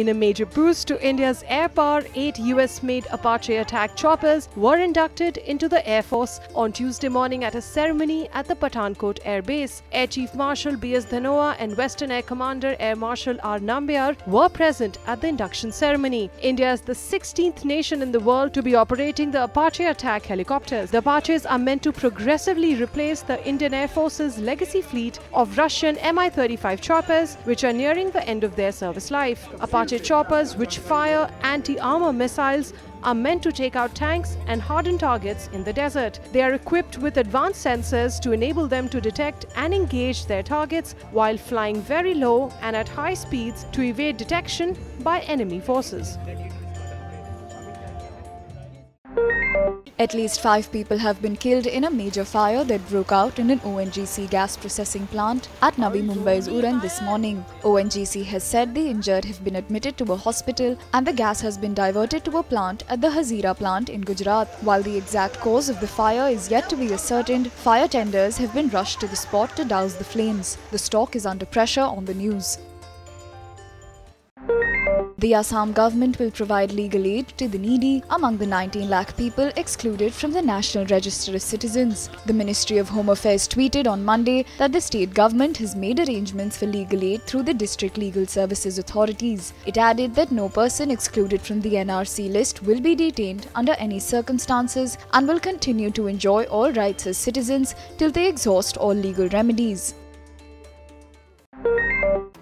In a major boost to India's air power, 8 US-made Apache attack choppers were inducted into the Air Force on Tuesday morning at a ceremony at the Pathankot Air Base. Air Chief Marshal B.S. Dhanoa and Western Air Commander Air Marshal R. Nambiar were present at the induction ceremony. India is the 16th nation in the world to be operating the Apache attack helicopters. The Apaches are meant to progressively replace the Indian Air Force's legacy fleet of Russian Mi-35 choppers, which are nearing the end of their service life. Apache choppers, which fire anti-armor missiles, are meant to take out tanks and hardened targets in the desert. They are equipped with advanced sensors to enable them to detect and engage their targets while flying very low and at high speeds to evade detection by enemy forces. At least 5 people have been killed in a major fire that broke out in an ONGC gas processing plant at Navi Mumbai's Uran this morning. ONGC has said the injured have been admitted to a hospital and the gas has been diverted to a plant at the Hazira plant in Gujarat. While the exact cause of the fire is yet to be ascertained, fire tenders have been rushed to the spot to douse the flames. The stock is under pressure on the news. The Assam government will provide legal aid to the needy among the 19 lakh people excluded from the National Register of Citizens. The Ministry of Home Affairs tweeted on Monday that the state government has made arrangements for legal aid through the district legal services authorities. It added that no person excluded from the NRC list will be detained under any circumstances and will continue to enjoy all rights as citizens till they exhaust all legal remedies.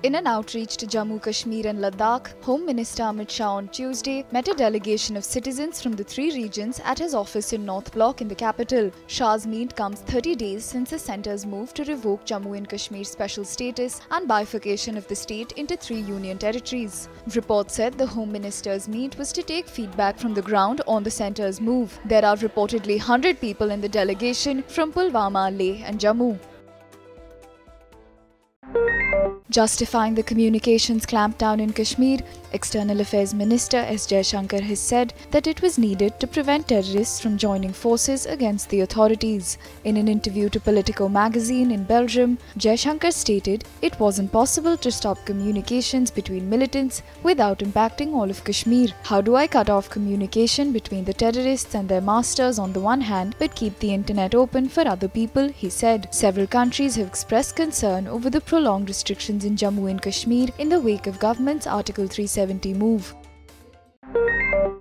In an outreach to Jammu, Kashmir and Ladakh, Home Minister Amit Shah on Tuesday met a delegation of citizens from the 3 regions at his office in North Block in the capital. Shah's meet comes 30 days since the centre's move to revoke Jammu and Kashmir's special status and bifurcation of the state into 3 union territories. Reports said the Home Minister's meet was to take feedback from the ground on the centre's move. There are reportedly 100 people in the delegation from Pulwama, Leh and Jammu. Justifying the communications clampdown in Kashmir, External Affairs Minister S Jaishankar has said that it was needed to prevent terrorists from joining forces against the authorities. In an interview to Politico magazine in Belgium, Jaishankar stated it wasn't possible to stop communications between militants without impacting all of Kashmir. How do I cut off communication between the terrorists and their masters on the one hand but keep the internet open for other people, he said. Several countries have expressed concern over the prolonged restrictions in Jammu and Kashmir in the wake of government's Article 370 move.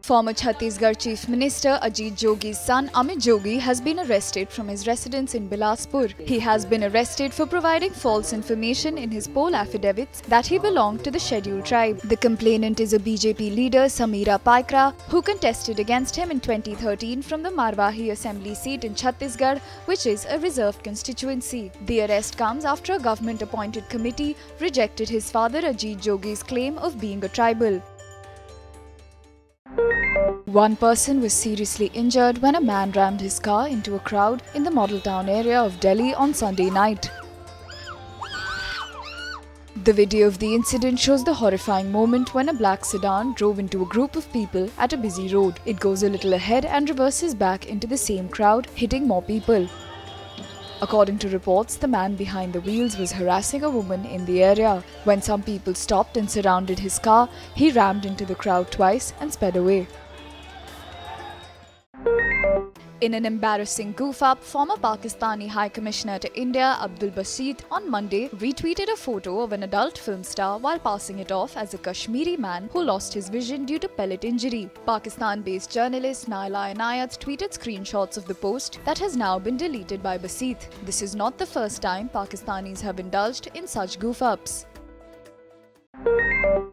Former Chhattisgarh Chief Minister Ajit Jogi's son Amit Jogi has been arrested from his residence in Bilaspur. He has been arrested for providing false information in his poll affidavits that he belonged to the scheduled tribe. The complainant is a BJP leader, Sameera Paikra, who contested against him in 2013 from the Marwahi assembly seat in Chhattisgarh, which is a reserved constituency. The arrest comes after a government-appointed committee rejected his father Ajit Jogi's claim of being a tribal. One person was seriously injured when a man rammed his car into a crowd in the Model Town area of Delhi on Sunday night. The video of the incident shows the horrifying moment when a black sedan drove into a group of people at a busy road. It goes a little ahead and reverses back into the same crowd, hitting more people. According to reports, the man behind the wheels was harassing a woman in the area. When some people stopped and surrounded his car, he rammed into the crowd twice and sped away. In an embarrassing goof-up, former Pakistani High Commissioner to India Abdul Basit on Monday retweeted a photo of an adult film star while passing it off as a Kashmiri man who lost his vision due to pellet injury. Pakistan-based journalist Naila Anayat tweeted screenshots of the post that has now been deleted by Basit. This is not the first time Pakistanis have indulged in such goof-ups.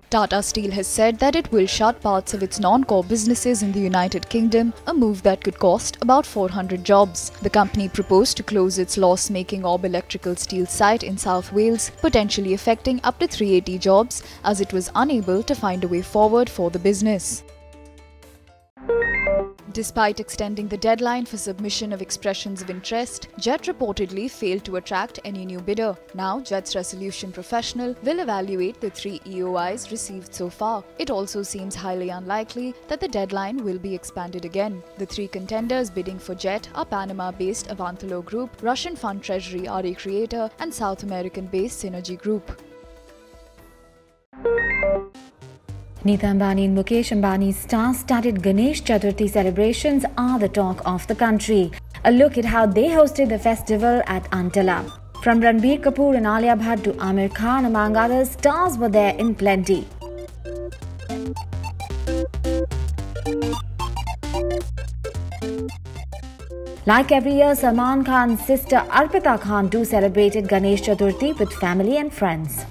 Tata Steel has said that it will shut parts of its non-core businesses in the United Kingdom, a move that could cost about 400 jobs. The company proposed to close its loss-making Orb Electrical Steel site in South Wales, potentially affecting up to 380 jobs, as it was unable to find a way forward for the business. Despite extending the deadline for submission of expressions of interest, JET reportedly failed to attract any new bidder. Now, JET's resolution professional will evaluate the 3 EOIs received so far. It also seems highly unlikely that the deadline will be expanded again. The 3 contenders bidding for JET are Panama-based Avantolo Group, Russian Fund Treasury RA Creator and South American-based Synergy Group. Neeta Ambani and Mukesh Ambani's star-studded Ganesh Chaturthi celebrations are the talk of the country. A look at how they hosted the festival at Antala. From Ranbir Kapoor and Alia Bhatt to Aamir Khan, among others, stars were there in plenty. Like every year, Salman Khan's sister Arpita Khan too celebrated Ganesh Chaturthi with family and friends.